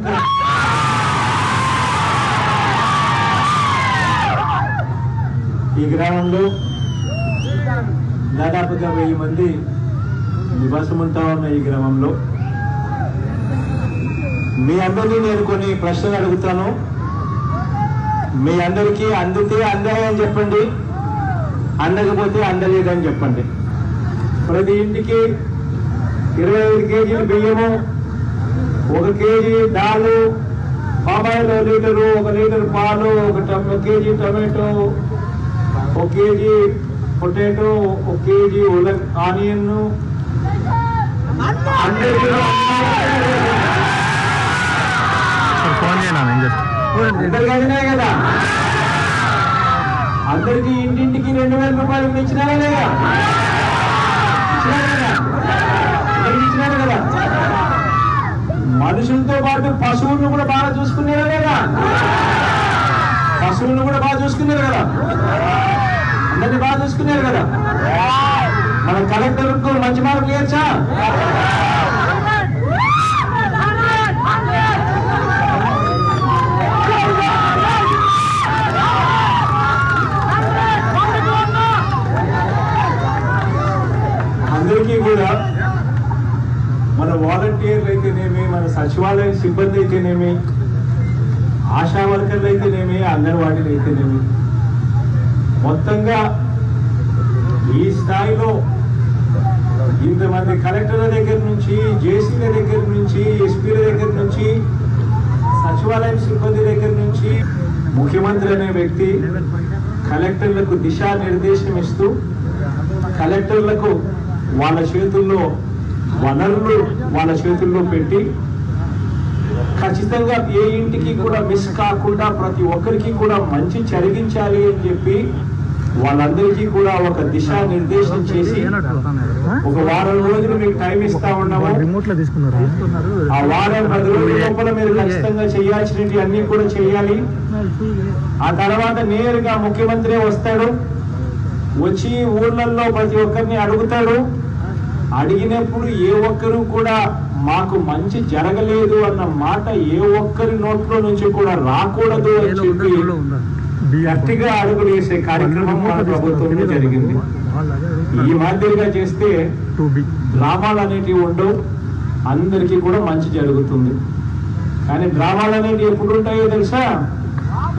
पहनते ठीक रहा हम लोग दादापू मंदी निवासमंटा ग्राम మీ అందరిని నేను కొన్ని ప్రశ్నలు అడుగుతాను మీ అందరికీ అందుతే అందరే అని చెప్పండి అందకపోతే అందలేదని చెప్పండి ప్రతి ఇంటికి 25 కేజీలు బియ్యము 1 కేజీ దాలు 1 లీటర్ 1 లీటర్ పాలు 1 KG tomato 1 KG potato 1 KG onion अंदर कदा अंदर की इंटर की 2000 रूपये कदा मनुष्यों पशु चूस पशु चूस कदा अंदर चूस कदा मन कलेक्टर को मंच मार्क मन वाली मन सचिवालय सिब्बंदी आशा वर्कर् अंगनवाडी मोत्तंगा स्थाई इंतमंदि कलेक्टर दी जेसी दी एसपी दी सचिवालय सिब्बंदी दी मुख्यमंत्री अने व्यक्ति कलेक्टर्लकु दिशा निर्देशं इस्तू कलेक्टर्लकु వాళ్ళ చేతుల్లో వనరులు వాళ్ళ చేతుల్లో పెట్టి ఖచ్చితంగా ఏ ఇంటికి కూడా మిస్ కాకుండా ప్రతి ఒక్కరికి కూడా మంచి జరిగించాలి అని చెప్పి వాళ్ళందరికీ కూడా ఒక దిశా నిర్దేశం చేసి ఒక వారం రోజులు మీకు టైం ఇస్తా ఉన్నాము రిమోట్ లో తీసుకున్నారు ఆ వారం 10 రోజుల లోపల మీరు ఖచ్చితంగా చేయాల్సినవి అన్నీ కూడా చేయాలి ఆ తర్వాత నేరుగా ముఖ్యమంత్రి వస్తాడు వచ్చి ఊర్లల్లో ప్రతి ఒక్కరిని అడుగుతాడు అడిగినప్పుడు ఏ ఒక్కరు కూడా మాకు మంచి జరగలేదు అన్న మాట ఏ ఒక్కరి నోట్లో నుంచి కూడా రాకూడదు అని చెప్పి గట్టిగా అడుగులు వేసే కార్యక్రమం మన ప్రభుత్వంలో జరిగింది ఈ మాదిరిగా చేస్తే డ్రామాలు అనేటివి ఉండవు అందరికీ కూడా మంచి జరుగుతుంది కానీ డ్రామాలు అనేటివి ఎప్పుడు ఉంటాయో తెలుసా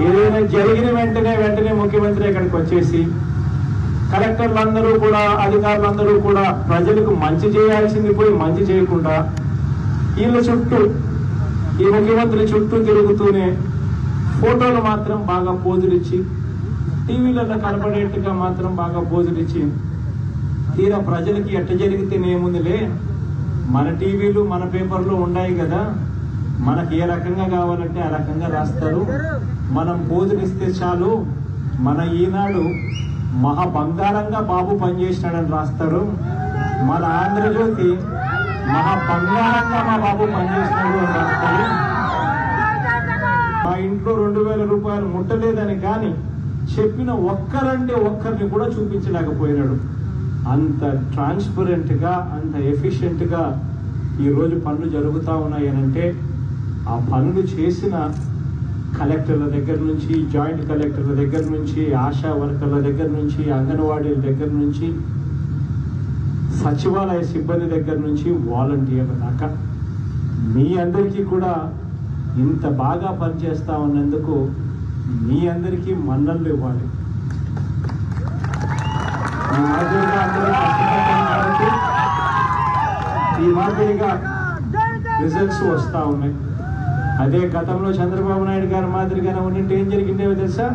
ఏదైనా జరిగిన వెంటనే వెంటనే ముఖ్యమంత్రి ఇక్కడికి వచ్చేసి కలెక్టర్లందరూ కూడా అధికారులందరూ కూడా ప్రజలకు మంచి చేయాల్సింది పోయి మంచి చేయకుండా వీళ్ళ చుట్టూ ఈ ముఖ్యమంత్రి చుట్టూ తిరుగుతూనే ఫోటోలు మాత్రం బాగా పోజులిచ్చి టీవీలలో కనబడేట్టుగా మాత్రం బాగా పోజులిచ్చి తీరా ప్రజలకి ఎట్ట జరిగితేనేముందిలే మన టీవీలు మన పేపర్లు ఉన్నాయి కదా మనకి ఏ రకంగా కావాలంటే ఆ రకంగా రాస్తారు మనం పోజులిస్తే చాలు మన ఈనాడు మహా బంగారంగా బాబు పనిచేసినాడని రాస్తారు మన ఆంధ్రజ్యోతి మహా బంగారంగా మా బాబు పనిచేసినాడు అని రాస్తారు మా ఇంట్లో 2000 రూపాయలు ముట్టలేదని కానీ చెప్పిన ఒక్కరంటే ఒక్కరిని కూడా చూపించలేకపోయినాడు అంత ట్రాన్స్పరెంట్ గా అంత ఎఫిషియెంట్ గా ఈరోజు పనులు జరుగుతా ఉన్నాయి అంటే ఆ పనులు చేసిన కలెక్టర్ల దగ్గర నుంచి జాయింట్ కలెక్టర్ల దగ్గర నుంచి ఆశా వర్కర్ల దగ్గర నుంచి అంగన్వాడీల దగ్గర నుంచి సచివాలయ సిబ్బంది దగ్గర నుంచి వాలంటీర్ల దాకా మీ అందరికీ కూడా ఇంత బాగా పనిచేస్తా ఉన్నందుకు మీ అందరికీ మన్ననలు ఇవ్వాలి ఈ మాదిరిగా రిజల్ట్స్ వస్తూ ఉన్నాయి అదే గతంలో చంద్రబాబు నాయుడు గారి మాదిరిగానే ఉన్నింటే ఏం జరిగిందేమో తెలుసా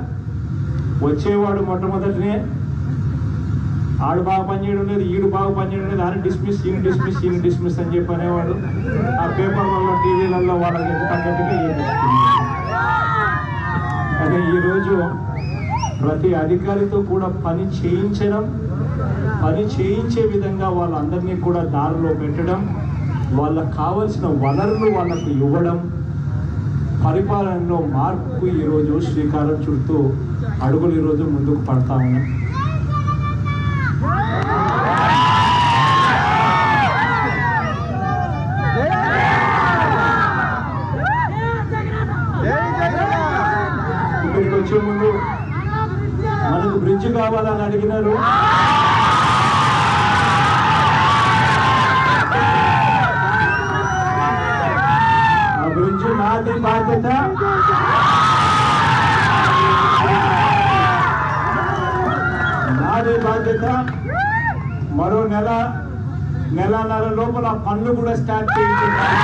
వచ్చేవాడు మొట్టమొదటినే ఆడు బాగా పనిచేయడం లేదు ఈడు బాగా పనిచేయడం లేదు ఆయన డిస్మిస్ ఈయన డిస్మిస్ ఈయన డిస్మిస్ అని చెప్పి అనేవాడు ఆ పేపర్లలో టీవీలలో వాళ్ళకి తగ్గట్టుగా అదే ఈరోజు ప్రతి అధికారితో కూడా పని చేయించే విధంగా వాళ్ళందరినీ కూడా దారిలో పెట్టడం వాళ్ళకు కావాల్సిన వనరులు వాళ్ళకు ఇవ్వడం పరిపాలనలో మార్పుకు ఈరోజు శ్రీకారం చుడుతూ అడుగులు ఈరోజు ముందుకు పడతా ఉన్నాయి మనకు బ్రిడ్జ్ కావాలని అడిగినారు, ఆ బ్రిడ్జ్ నాది బాధ్యత. నాది బాధ్యత. మరో నెలన్నర లోపల పనులు కూడా స్టార్ట్ చేయించారు.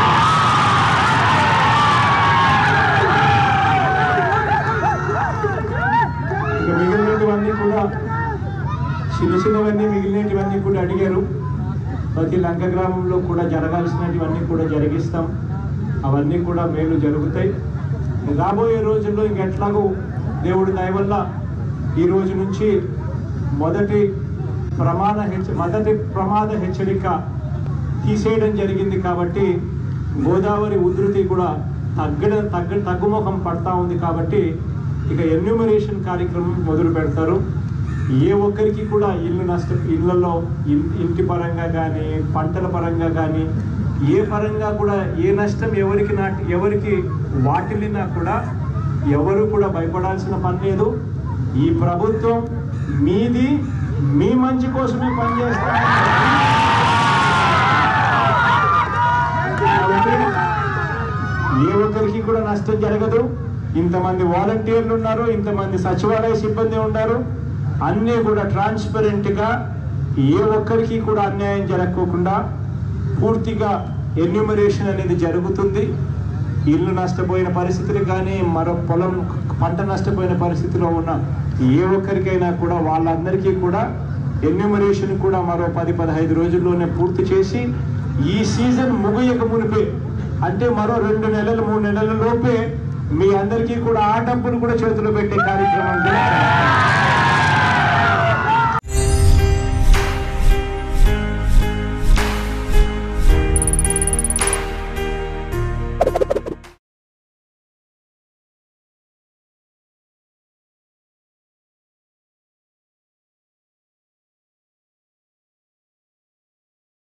చిన్నవన్నీ మిగిలినవన్నీ కూడా అడిగారు. ప్రతి లంక గ్రామంలో కూడా జరగాల్సినవన్నీ కూడా జరిగిస్తాం. అవన్నీ కూడా మేలు జరుగుతాయి రాబోయే రోజుల్లో. ఇంకెట్లాగో దేవుడి దయ వల్ల ఈ రోజు నుంచి మొదటి ప్రమాద హెచ్చరిక తీసేయడం జరిగింది. కాబట్టి గోదావరి ఉధృతి కూడా తగ్గుముఖం పడతా ఉంది. కాబట్టి ఇక ఎన్యూమరేషన్ కార్యక్రమం మొదలు పెడతారు. ఏ ఒక్కరికి కూడా ఇళ్లలో ఇంటి పరంగా కానీ పంటల పరంగా కానీ ఏ పరంగా కూడా ఏ నష్టం ఎవరికి వాటిల్లినా కూడా ఎవరు కూడా భయపడాల్సిన పని లేదు. ఈ ప్రభుత్వం మీది, మీ మంచి కోసమే పనిచేస్తారు. ఏ ఒక్కరికి కూడా నష్టం జరగదు. ఇంతమంది వాలంటీర్లు ఉన్నారు, ఇంతమంది సచివాలయ సిబ్బంది ఉన్నారు. అన్నీ కూడా ట్రాన్స్పరెంట్గా ఏ ఒక్కరికి కూడా అన్యాయం జరగకుండా పూర్తిగా ఎన్యూమరేషన్ అనేది జరుగుతుంది. ఇల్లు నష్టపోయిన పరిస్థితులు కానీ మరో పంట నష్టపోయిన పరిస్థితిలో ఉన్న ఏ ఒక్కరికైనా కూడా వాళ్ళందరికీ కూడా ఎన్యూమరేషన్ కూడా మరో 10-15 రోజుల్లోనే పూర్తి చేసి ఈ సీజన్ ముగియక మునిపే, అంటే మరో 2-3 నెలల లోపే మీ అందరికీ కూడా ఆ డబ్బును కూడా చేతిలో పెట్టే కార్యక్రమం.